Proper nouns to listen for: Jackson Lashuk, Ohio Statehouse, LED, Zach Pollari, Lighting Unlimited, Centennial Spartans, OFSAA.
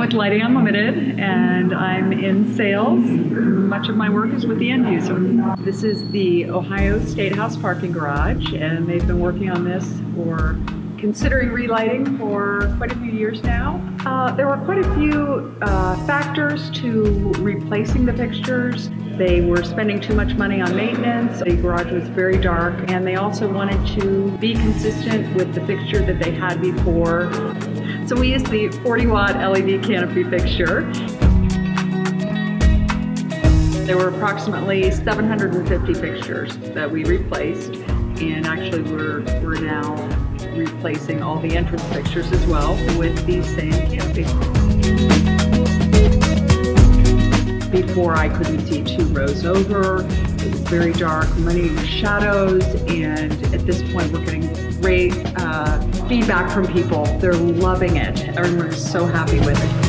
I'm with Lighting Unlimited, and I'm in sales. Much of my work is with the end user. This is the Ohio Statehouse parking garage, and they've been working on this for considering relighting for quite a few years now. There were quite a few factors to replacing the fixtures. They were spending too much money on maintenance. The garage was very dark, and they also wanted to be consistent with the fixture that they had before. So we used the 40-watt LED canopy fixture. There were approximately 750 fixtures that we replaced, and actually we're now replacing all the entrance fixtures as well with these same canopy. Before, I couldn't see two rows over. It was very dark, many shadows, and at this point we're getting great feedback from people. They're loving it. Everyone's so happy with it.